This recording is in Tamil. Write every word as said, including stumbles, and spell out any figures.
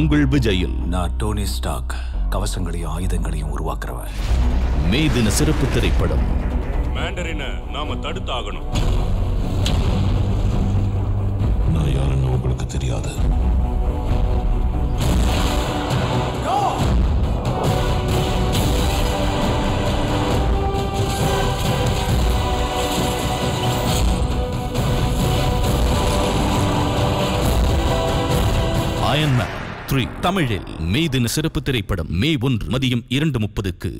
உங்கள் விஜயில் நான் டோனி ஸ்டார்க் கவசங்களையும் ஆயுதங்களையும் உருவாக்குறவன். மே தின சிறப்பு திரைப்படம். மேண்டரினை நாம தடுத்தாகணும். நான் யாருன்னு உங்களுக்கு தெரியாது. Iron Man three தமிழில் மே தின சிறப்பு திரைப்படம் மே ஒன்று மதியம் இரண்டு முப்பதுக்கு